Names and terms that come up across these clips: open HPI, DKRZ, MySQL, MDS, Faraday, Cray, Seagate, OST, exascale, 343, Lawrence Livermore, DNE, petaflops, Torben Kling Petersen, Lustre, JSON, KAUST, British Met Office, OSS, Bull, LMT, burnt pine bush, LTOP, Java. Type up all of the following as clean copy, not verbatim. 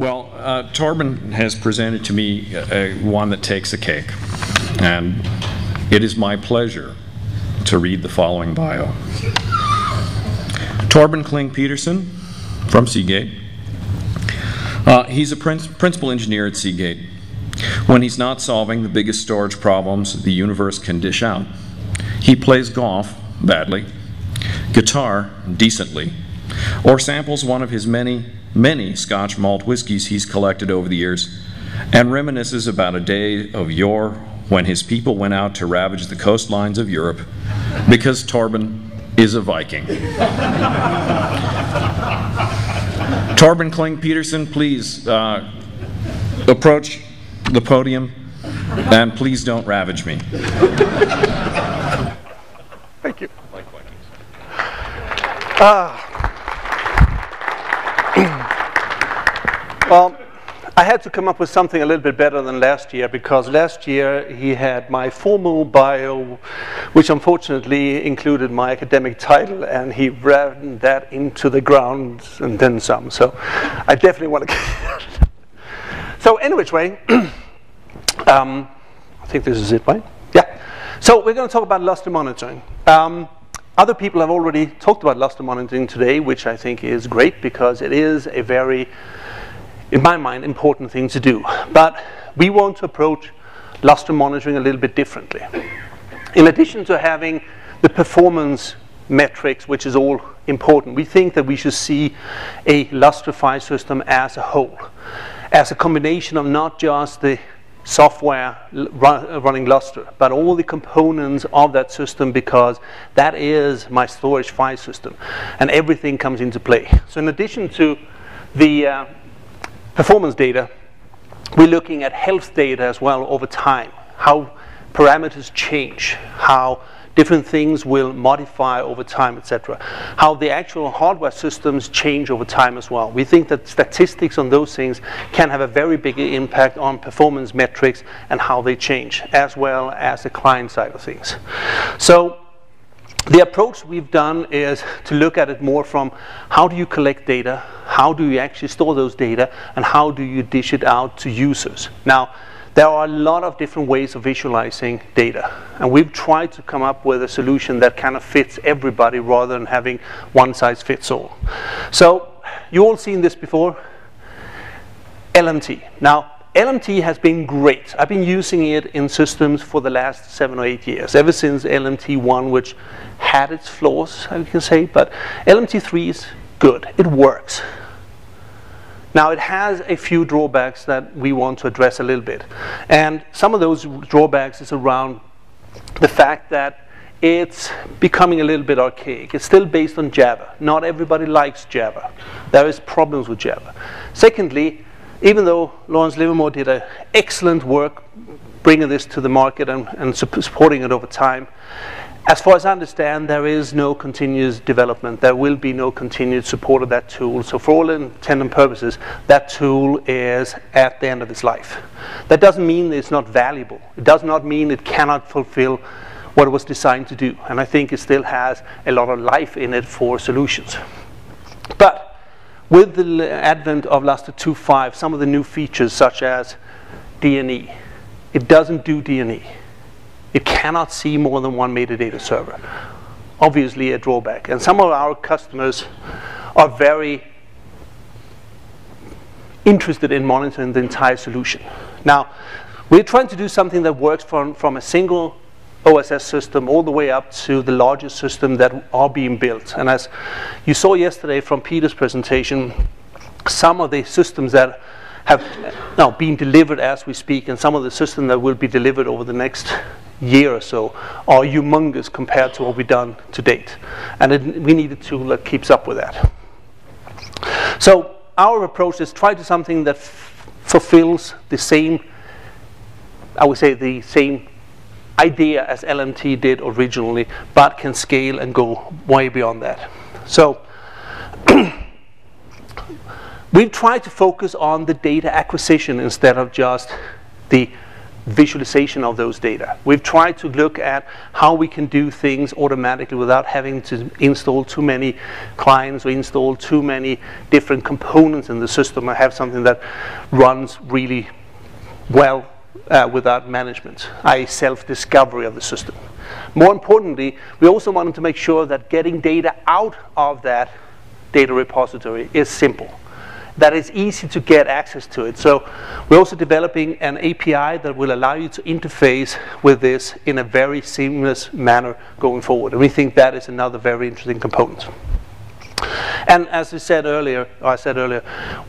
Well, Torben has presented to me one that takes the cake, and it is my pleasure to read the following bio. Torben Kling Petersen from Seagate. He's a principal engineer at Seagate. When he's not solving the biggest storage problems the universe can dish out, he plays golf badly, guitar decently, or samples one of his many Scotch malt whiskies he's collected over the years, and reminisces about a day of yore when his people went out to ravage the coastlines of Europe, because Torben is a Viking. Torben Kling Petersen, please approach the podium, and please don't ravage me. Thank you. Well, I had to come up with something a little bit better than last year, because last year he had my formal bio, which unfortunately included my academic title, and he ran that into the ground and then some. So I definitely want to. So anyways, way, I think this is it, right? Yeah. So we're going to talk about lustre monitoring. Other people have already talked about lustre monitoring today, which I think is great, because it is a very, in my mind, important thing to do. But we want to approach lustre monitoring a little bit differently. In addition to having the performance metrics, which is all important, we think that we should see a lustrify system as a whole, as a combination of not just the software running Lustre, but all the components of that system, because that is my storage file system, and everything comes into play. So in addition to the performance data, we're looking at health data as well over time, how parameters change, how different things will modify over time, etc. How the actual hardware systems change over time as well. We think that statistics on those things can have a very big impact on performance metrics and how they change, as well as the client side of things. So the approach we've done is to look at it more from how do you collect data, how do you actually store those data, and how do you dish it out to users. Now, there are a lot of different ways of visualizing data, and we've tried to come up with a solution that kind of fits everybody rather than having one size fits all. So you all seen this before, LMT. Now, LMT has been great. I've been using it in systems for the last 7 or 8 years, ever since LMT1, which had its flaws, I can say, but LMT3 is good. It works. Now, it has a few drawbacks that we want to address a little bit. And some of those drawbacks is around the fact that it's becoming a little bit archaic. It's still based on Java. Not everybody likes Java. There is problems with Java. Secondly, even though Lawrence Livermore did an excellent work bringing this to the market and supporting it over time, as far as I understand, there is no continuous development. There will be no continued support of that tool. So for all intents and purposes, that tool is at the end of its life. That doesn't mean it's not valuable. It does not mean it cannot fulfill what it was designed to do. And I think it still has a lot of life in it for solutions. But with the advent of Lustre 2.5, some of the new features such as DNE, it doesn't do DNE. It cannot see more than one metadata server. Obviously a drawback. And some of our customers are very interested in monitoring the entire solution. Now, we're trying to do something that works from a single OSS system all the way up to the largest system that are being built. And as you saw yesterday from Peter's presentation, some of the systems that have now been delivered as we speak, and some of the systems that will be delivered over the next year or so are humongous compared to what we've done to date. And we need a tool that keeps up with that. So our approach is try to do something that fulfills the same, I would say, the same idea as LMT did originally, but can scale and go way beyond that. So we've tried to focus on the data acquisition instead of just the visualization of those data. We've tried to look at how we can do things automatically without having to install too many clients or install too many different components in the system or have something that runs really well without management, i.e. self-discovery of the system. More importantly, we also wanted to make sure that getting data out of that data repository is simple, that it's easy to get access to it. So we're also developing an API that will allow you to interface with this in a very seamless manner going forward. And we think that is another very interesting component. And as I said earlier,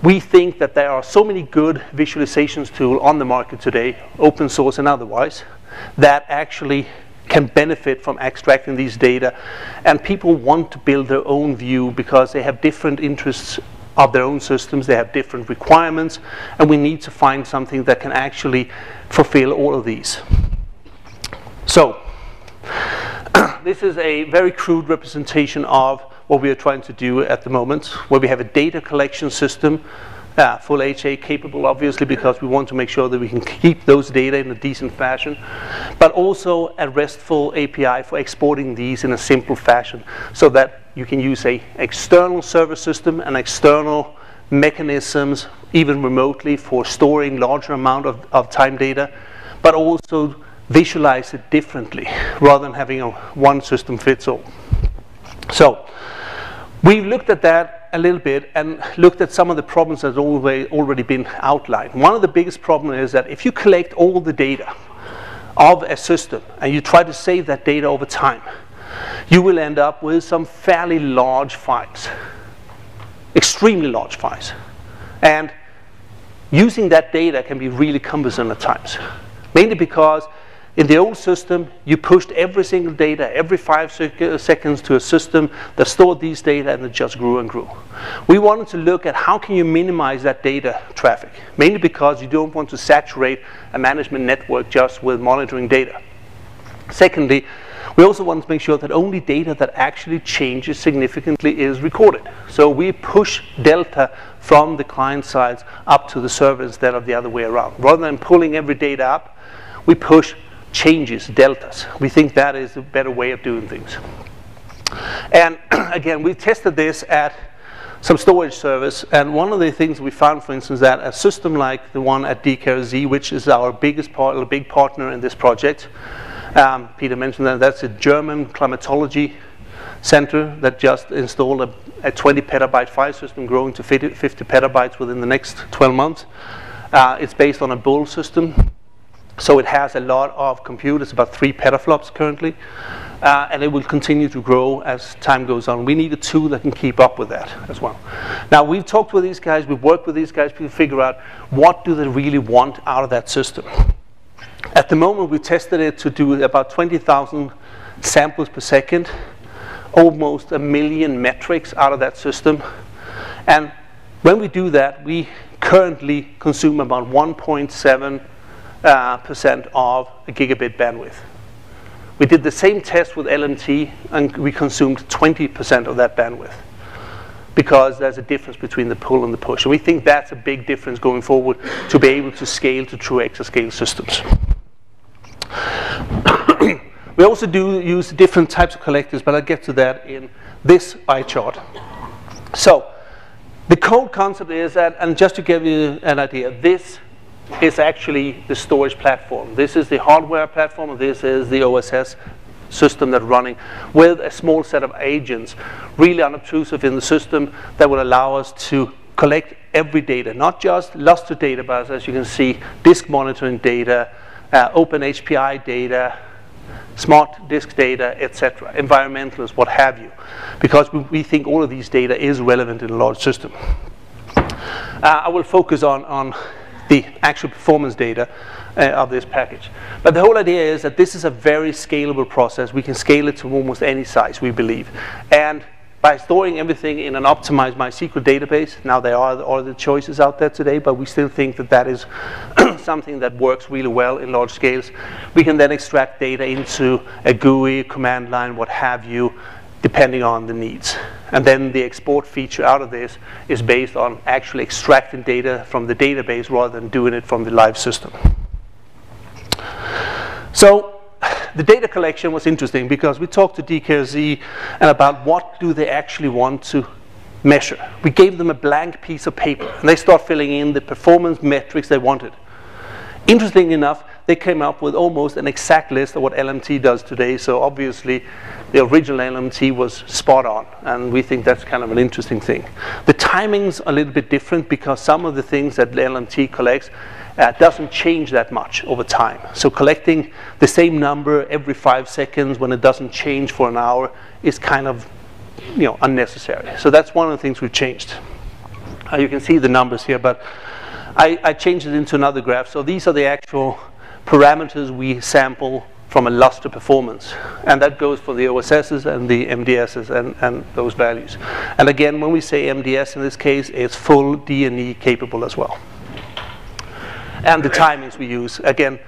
we think that there are so many good visualizations tools on the market today, open source and otherwise, that actually can benefit from extracting these data. And people want to build their own view because they have different interests of their own systems, they have different requirements, and we need to find something that can actually fulfill all of these. So this is a very crude representation of what we are trying to do at the moment, where we have a data collection system, full HA capable obviously, because we want to make sure that we can keep those data in a decent fashion, but also a RESTful API for exporting these in a simple fashion so that you can use an external server system and external mechanisms, even remotely, for storing larger amount of time data, but also visualize it differently rather than having a one system fits all. So we've looked at that a little bit and looked at some of the problems that have already been outlined. One of the biggest problems is that if you collect all the data of a system and you try to save that data over time, you will end up with some fairly large files, extremely large files. And using that data can be really cumbersome at times, mainly because in the old system, you pushed every single data every 5 seconds to a system that stored these data, and it just grew and grew. We wanted to look at how can you minimize that data traffic, mainly because you don't want to saturate a management network just with monitoring data. Secondly, we also want to make sure that only data that actually changes significantly is recorded. So we push delta from the client sides up to the server instead of the other way around. Rather than pulling every data up, we push changes, deltas. We think that is a better way of doing things. And again, we tested this at some storage servers, and one of the things we found, for instance, that a system like the one at DKRZ, which is our big partner in this project, Peter mentioned that that's a German climatology center that just installed a 20 petabyte file system growing to 50 petabytes within the next 12 months. It's based on a Bull system, so it has a lot of computers, about 3 petaflops currently, and it will continue to grow as time goes on. We need a tool that can keep up with that as well. Now, we've talked with these guys, we've worked with these guys to figure out what do they really want out of that system. At the moment, we tested it to do about 20,000 samples per second, almost 1 million metrics out of that system. And when we do that, we currently consume about 1.7% of a gigabit bandwidth. We did the same test with LMT, and we consumed 20% of that bandwidth, because there's a difference between the pull and the push. And we think that's a big difference going forward to be able to scale to true exascale systems. We also do use different types of collectors, but I'll get to that in this eye chart. So the cold concept is that, and just to give you an idea, this is actually the storage platform. This is the hardware platform. This is the OSS system that's running with a small set of agents, really unobtrusive in the system, that will allow us to collect every data, not just Lustre data, but as you can see, disk monitoring data, open HPI data, smart disk data, etc., environmentalists, what have you, because we think all of these data is relevant in a large system. I will focus on the actual performance data of this package. But the whole idea is that this is a very scalable process. We can scale it to almost any size, we believe. And by storing everything in an optimized MySQL database, now there are all the choices out there today, but we still think that that is something that works really well in large scales. We can then extract data into a GUI, command line, what have you, depending on the needs. And then the export feature out of this is based on actually extracting data from the database rather than doing it from the live system. So the data collection was interesting because we talked to DKRZ and about what do they actually want to measure. We gave them a blank piece of paper and they start filling in the performance metrics they wanted. Interestingly enough, they came up with almost an exact list of what LMT does today, so obviously the original LMT was spot on, and we think that's kind of an interesting thing. The timings are a little bit different because some of the things that LMT collects doesn't change that much over time. So collecting the same number every 5 seconds when it doesn't change for an hour is kind of, you know, unnecessary. So that's one of the things we've changed. You can see the numbers here, but I changed it into another graph. So these are the actual parameters we sample from a Lustre performance, and that goes for the OSSs and the MDSs and those values. And again, when we say MDS in this case, it's full DNE capable as well. And the timings we use, again,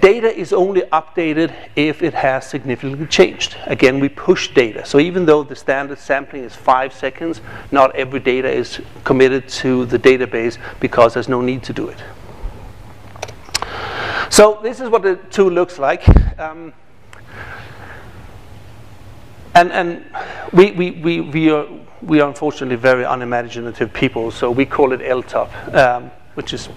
data is only updated if it has significantly changed. Again, we push data. So even though the standard sampling is 5 seconds, not every data is committed to the database because there's no need to do it. So this is what the tool looks like. We are unfortunately very unimaginative people, so we call it LTOP, which is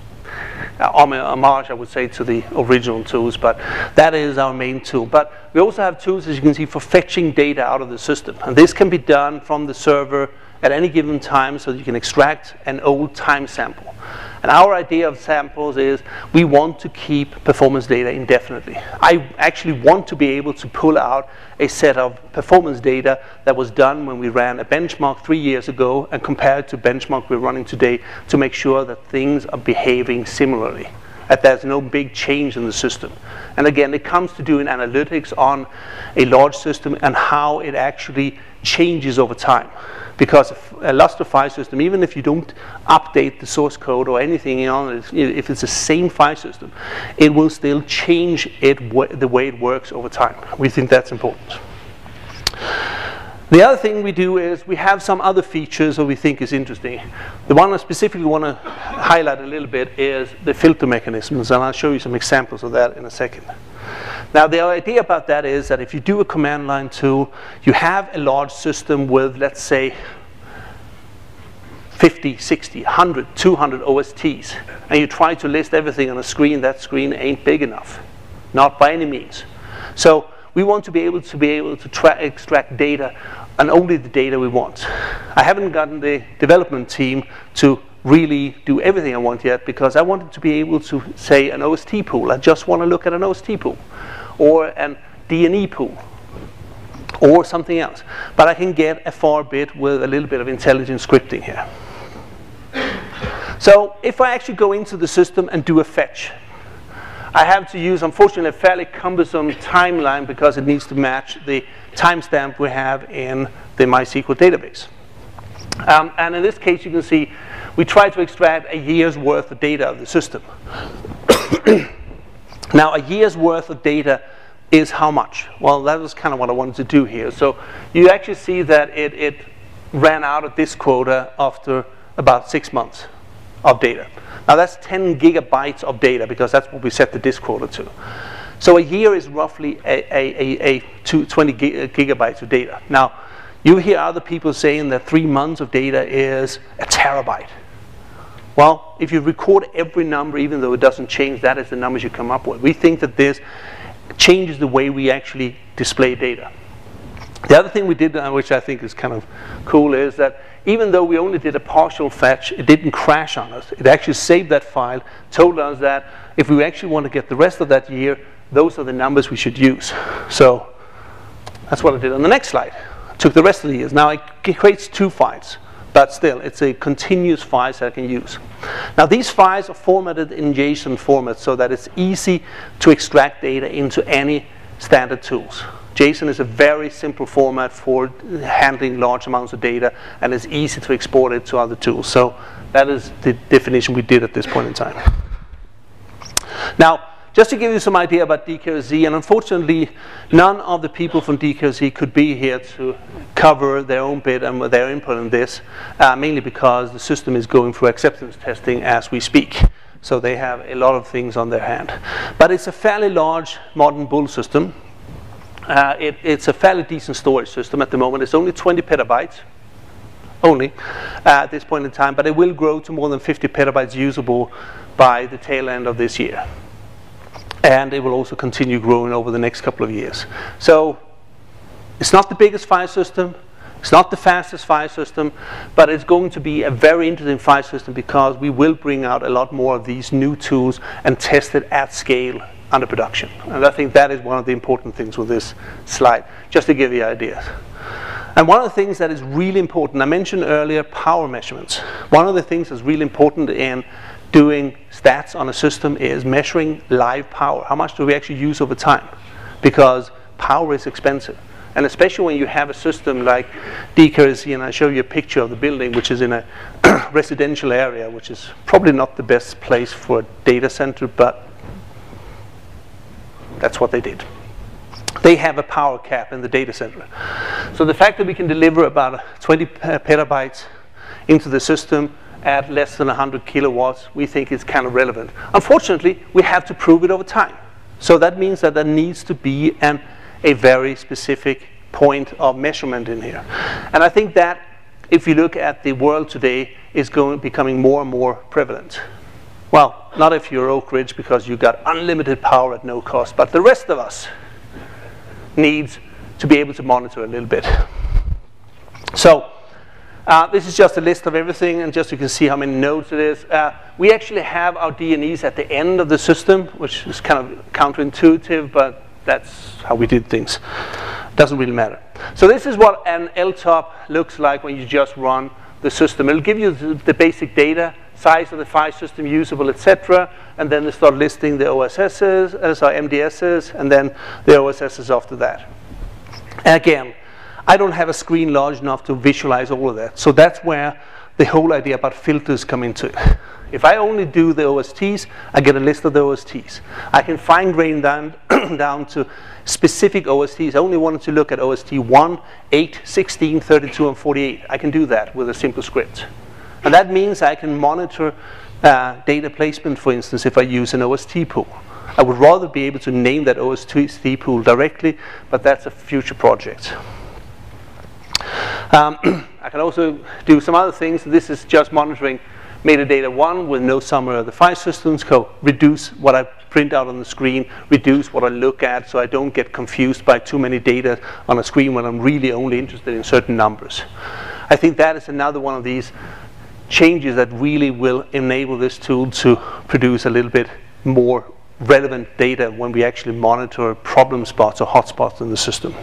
homage, I would say, to the original tools, but that is our main tool. But we also have tools, as you can see, for fetching data out of the system, and this can be done from the server at any given time, so that you can extract an old time sample. And our idea of samples is we want to keep performance data indefinitely. I actually want to be able to pull out a set of performance data that was done when we ran a benchmark 3 years ago and compare it to benchmark we're running today to make sure that things are behaving similarly, that there's no big change in the system. And again, it comes to doing analytics on a large system and how it actually changes over time. Because a Lustre file system, even if you don't update the source code or anything on it, if it's the same file system, it will still change the way it works over time. We think that's important. The other thing we do is we have some other features that we think is interesting. The one I specifically want to highlight a little bit is the filter mechanisms, and I'll show you some examples of that in a second. Now, the idea about that is that if you do a command line tool, you have a large system with, let's say, 50, 60, 100, 200 OSTs, and you try to list everything on a screen. That screen ain't big enough, not by any means. So we want to be able to extract data, and only the data we want. I haven't gotten the development team to really do everything I want yet, because I wanted to be able to say an OST pool. I just want to look at an OST pool or an DNE pool or something else. But I can get a far bit with a little bit of intelligent scripting here. So if I actually go into the system and do a fetch, I have to use, unfortunately, a fairly cumbersome timeline because it needs to match the timestamp we have in the MySQL database. And in this case, you can see we try to extract a year's worth of data of the system. Now, a year's worth of data is how much? Well, that was kind of what I wanted to do here. So you actually see that it ran out of this quota after about 6 months of data. Now, that's 10 gigabytes of data because that's what we set the disk quota to. So a year is roughly 20 gigabytes of data. Now, you hear other people saying that 3 months of data is a terabyte. Well, if you record every number, even though it doesn't change, that is the numbers you come up with. We think that this changes the way we actually display data. The other thing we did, which I think is kind of cool, is that even though we only did a partial fetch, it didn't crash on us. It actually saved that file, told us that if we actually want to get the rest of that year, those are the numbers we should use. So that's what I did on the next slide. Took the rest of the years. Now, it creates two files, but still, it's a continuous file that I can use. Now, these files are formatted in JSON format so that it's easy to extract data into any standard tools. JSON is a very simple format for handling large amounts of data, and it's easy to export it to other tools. So that is the definition we did at this point in time. Now, just to give you some idea about DKRZ, and unfortunately, none of the people from DKRZ could be here to cover their own bit and their input in this, mainly because the system is going through acceptance testing as we speak. So they have a lot of things on their hand. But it's a fairly large modern Bull system. It's a fairly decent storage system at the moment. It's only 20 petabytes. Only at this point in time, but it will grow to more than 50 petabytes usable by the tail end of this year. And it will also continue growing over the next couple of years. So it's not the biggest file system, it's not the fastest file system, but it's going to be a very interesting file system because we will bring out a lot more of these new tools and test it at scale under production. And I think that is one of the important things with this slide, just to give you ideas. And one of the things that is really important, I mentioned earlier power measurements. One of the things that's really important in doing stats on a system is measuring live power. How much do we actually use over time? Because power is expensive. And especially when you have a system like DKRZ, and I show you a picture of the building, which is in a residential area, which is probably not the best place for a data center, but that's what they did. They have a power cap in the data center. So the fact that we can deliver about 20 petabytes into the system at less than 100 kilowatts, we think is kind of relevant. Unfortunately, we have to prove it over time. So that means that there needs to be a very specific point of measurement in here. And I think that, if you look at the world today, is becoming more and more prevalent. Well, not if you're Oak Ridge, because you got unlimited power at no cost, but the rest of us needs to be able to monitor a little bit. So this is just a list of everything, and just so you can see how many nodes it is. We actually have our DNEs at the end of the system, which is kind of counterintuitive, but that's how we did things. Doesn't really matter. So this is what an LTOP looks like when you just run the system. It'll give you the basic data, size of the file system, usable, etc. And then they start listing the OSSs, MDSs, and then the OSSs after that. And again, I don't have a screen large enough to visualize all of that. So that's where the whole idea about filters come into it. If I only do the OSTs, I get a list of the OSTs. I can fine-grain down to specific OSTs. I only wanted to look at OST 1, 8, 16, 32, and 48. I can do that with a simple script. And that means I can monitor data placement, for instance, if I use an OST pool. I would rather be able to name that OST pool directly, but that's a future project. I can also do some other things. This is just monitoring metadata 1 with no summary of the file systems. So reduce what I print out on the screen, reduce what I look at, so I don't get confused by too many data on a screen when I'm really only interested in certain numbers. I think that is another one of these changes that really will enable this tool to produce a little bit more relevant data when we actually monitor problem spots or hotspots in the system.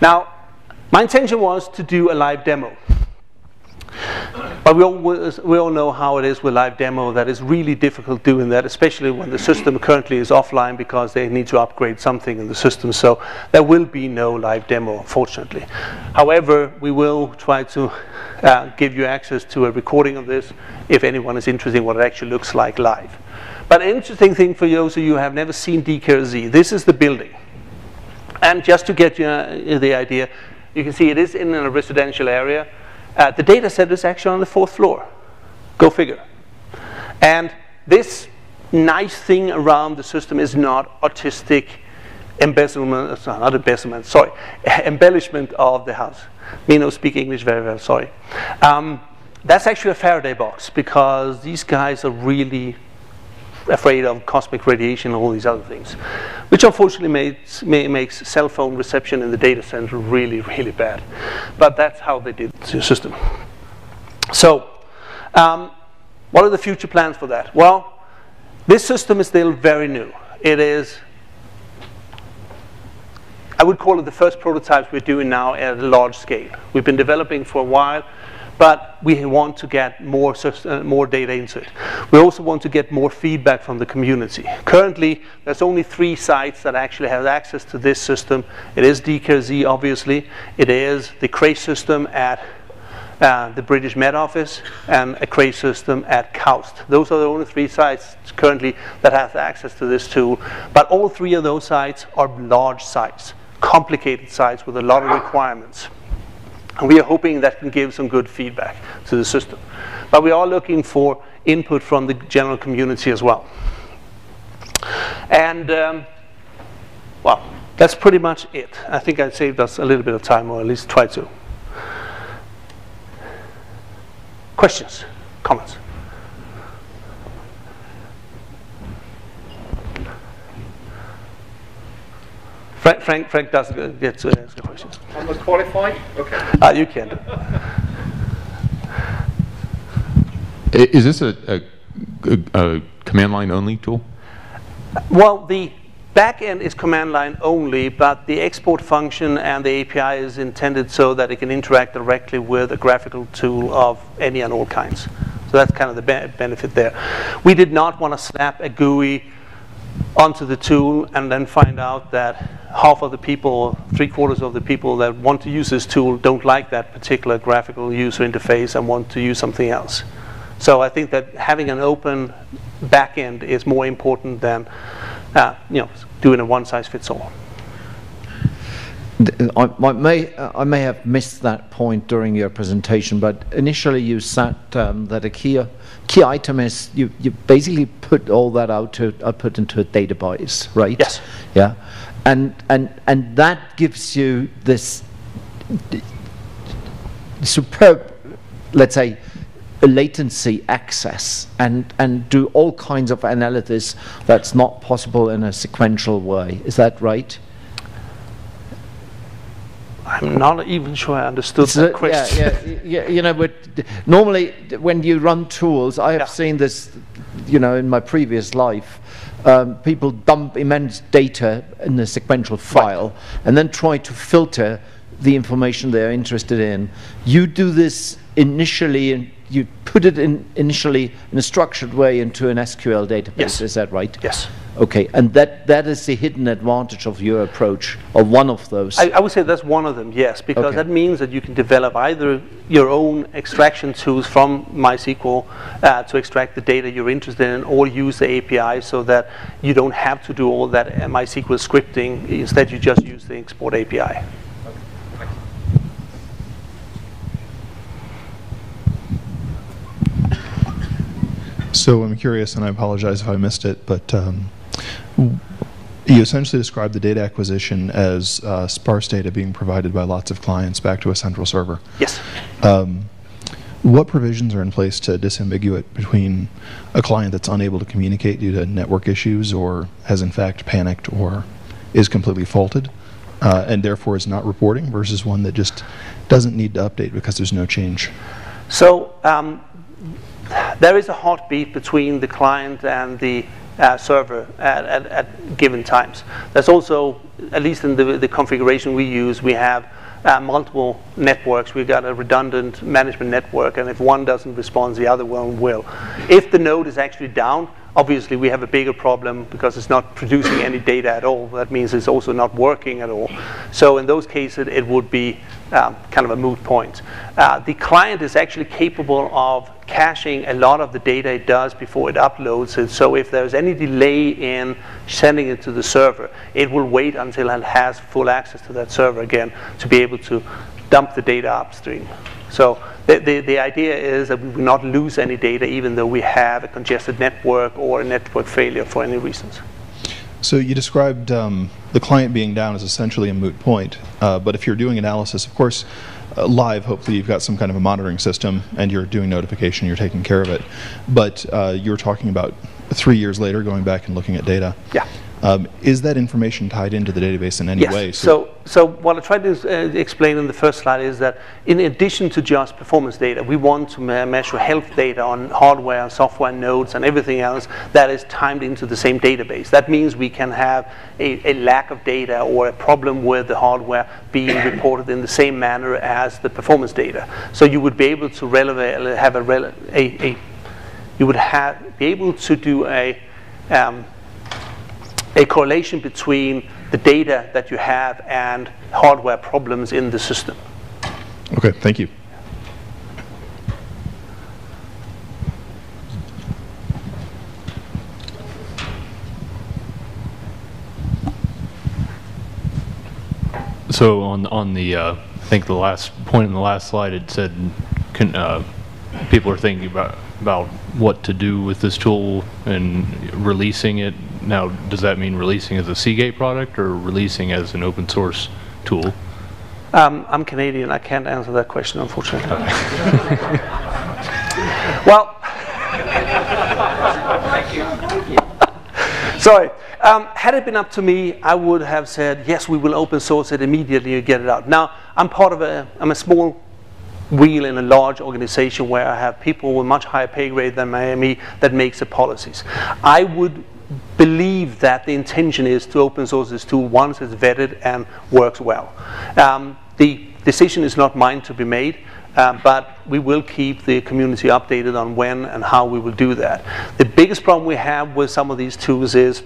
Now, my intention was to do a live demo. But we all know how it is with live demo, that it's really difficult doing that, especially when the system currently is offline because they need to upgrade something in the system. So there will be no live demo, unfortunately. However, we will try to give you access to a recording of this if anyone is interested in what it actually looks like live. But an interesting thing for those of you who have never seen DKRZ, this is the building. And just to get you the idea, you can see it is in a residential area. The data center is actually on the 4th floor. Go figure. And this nice thing around the system is not artistic embezzlement, not embezzlement, sorry, embellishment of the house. Me no speak English very well, sorry. That's actually a Faraday box, because these guys are really afraid of cosmic radiation and all these other things, which unfortunately makes cell phone reception in the data center really, really bad. But that's how they did the system. So what are the future plans for that? Well, this system is still very new. It is, I would call it the first prototypes we're doing now at a large scale. We've been developing for a while, but we want to get more data into it. We also want to get more feedback from the community. Currently, there's only 3 sites that actually have access to this system. It is DKRZ, obviously. It is the Cray system at the British Met Office and a Cray system at KAUST. Those are the only 3 sites currently that have access to this tool. But all 3 of those sites are large sites, complicated sites with a lot of requirements. And we are hoping that can give some good feedback to the system. But we are looking for input from the general community as well. And, well, that's pretty much it. I think I saved us a little bit of time, or at least try to. Questions? Comments? Frank does get to ask questions. I'm not qualified? Okay. You can. Is this a command line only tool? Well, the backend is command line only, but the export function and the API is intended so that it can interact directly with a graphical tool of any and all kinds. So that's kind of the benefit there. We did not want to snap a GUI onto the tool and then find out that half of the people, 3/4 of the people that want to use this tool don't like that particular graphical user interface and want to use something else. So I think that having an open backend is more important than doing a one-size-fits-all. I may have missed that point during your presentation, but initially you said that a key item is you basically put all that output into a database, right? Yes. Yeah. And that gives you this superb, let's say, latency access and do all kinds of analysis that's not possible in a sequential way. Is that right? I'm not even sure I understood that question. Yeah, you know, but normally when you run tools, I have seen this, you know, in my previous life, people dump immense data in a sequential file and then try to filter the information they're interested in. You do this initially, and you put it in initially in a structured way into an SQL database. Yes. Is that right? Yes. Okay, and that is the hidden advantage of your approach, or one of those. I would say that's one of them, yes, because that means that you can develop either your own extraction tools from MySQL to extract the data you're interested in, or use the API so that you don't have to do all that MySQL scripting. Instead, you just use the export API. So I'm curious, and I apologize if I missed it, but you essentially described the data acquisition as sparse data being provided by lots of clients back to a central server. Yes. What provisions are in place to disambiguate between a client that's unable to communicate due to network issues or has in fact panicked or is completely faulted and therefore is not reporting versus one that just doesn't need to update because there's no change? So there is a heartbeat between the client and the server at given times. There's also, at least in the configuration we use, we have multiple networks. We've got a redundant management network, and if one doesn't respond, the other one will. If the node is actually down, obviously we have a bigger problem because it's not producing any data at all. That means it's also not working at all. So in those cases, it would be kind of a moot point. The client is actually capable of caching a lot of the data it does before it uploads it. So if there's any delay in sending it to the server, it will wait until it has full access to that server again to be able to dump the data upstream. So the idea is that we will not lose any data even though we have a congested network or a network failure for any reasons. So you described the client being down as essentially a moot point, but if you're doing analysis, of course, live, hopefully you've got some kind of a monitoring system and you're doing notification, you're taking care of it. But you're talking about 3 years later going back and looking at data. Yeah. Is that information tied into the database in any way? So what I tried to explain in the first slide is that in addition to just performance data, we want to measure health data on hardware and software nodes and everything else that is timed into the same database. That means we can have a lack of data or a problem with the hardware being reported in the same manner as the performance data. So you would be able to do a correlation between the data that you have and hardware problems in the system. Okay, thank you. So on the I think the last point in the last slide, it said people are thinking about what to do with this tool and releasing it. Now, does that mean releasing as a Seagate product or releasing as an open source tool? I'm Canadian. I can't answer that question, unfortunately. Well, thank you. Sorry. Had it been up to me, I would have said, yes, we will open source it immediately and get it out. Now, I'm part of I'm a small wheel in a large organization where I have people with much higher pay grade than me that makes the policies. I would believe that the intention is to open source this tool once it's vetted and works well. The decision is not mine to be made, but we will keep the community updated on when and how we will do that. The biggest problem we have with some of these tools is,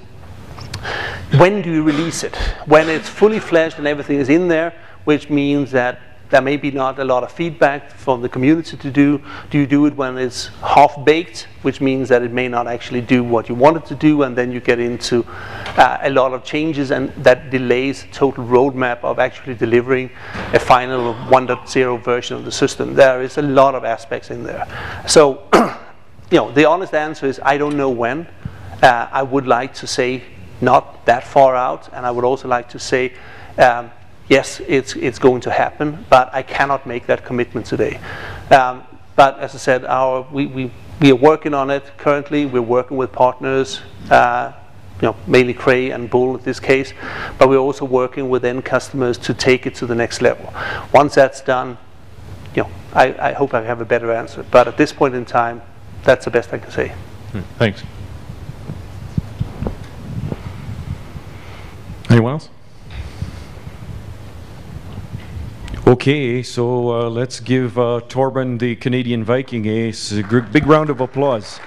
when do you release it? When it's fully fledged and everything is in there, which means that there may be not a lot of feedback from the community to do. Do you do it when it's half-baked, which means that it may not actually do what you want it to do, and then you get into a lot of changes, and that delays total roadmap of actually delivering a final 1.0 version of the system. There is a lot of aspects in there. So the honest answer is I don't know when. I would like to say not that far out, and I would also like to say yes, it's going to happen, but I cannot make that commitment today. But as I said, we are working on it currently. We're working with partners, mainly Cray and Bull in this case, but we're also working with end customers to take it to the next level. Once that's done, I hope I have a better answer. But at this point in time, that's the best I can say. Thanks. Anyone else? Okay, so let's give Torben, the Canadian Viking, a big round of applause.